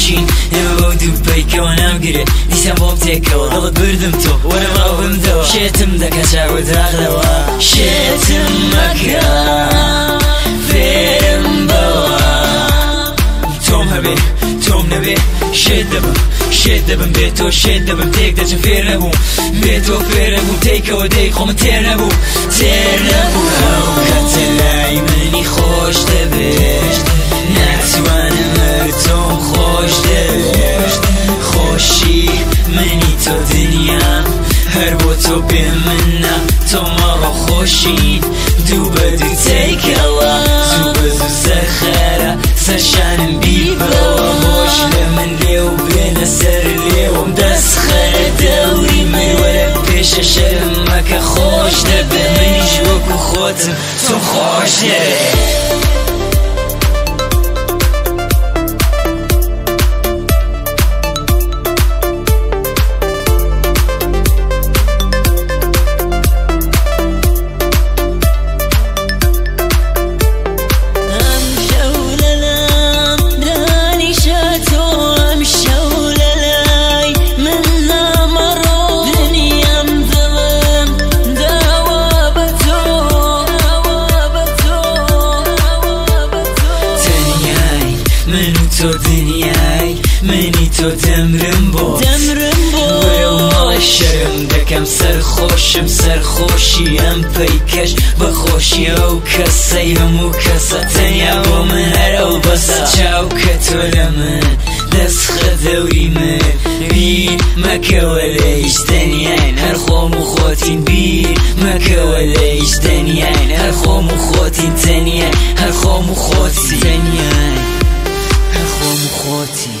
ماشین نبود دوبی کنم گری دیسم باب تکون دل بردم تو ورم راهم دو شتم دکش عود رخ دو شتم مکان فرم با توم هبی توم نبی شدم به تو شدم تک دچ فرم به تو فرم تک و دک خم تربو کات لای منی خوش دبی نتوانم مردم خوش دل خوشی منی تو دنیا هر با تو به منم تو ما را خوشی دو بدو تیکلا تو بزو سخره سشنم بیبا خوش لمن لیو بین سر لیوم دست خره دوری من وره پیش شرم مکه خوش ده به منیش وکو خودم تو خوش ده خوشیم پیکش با خوشی او کسیم و کساتنیا با من هر او بسا چاو کتولم دست خداویم بی مکولیش دنیان هر خوام خودین بی مکولیش دنیان هر خوام خودین دنیان هر خوام خودین دنیان هر خوام خودین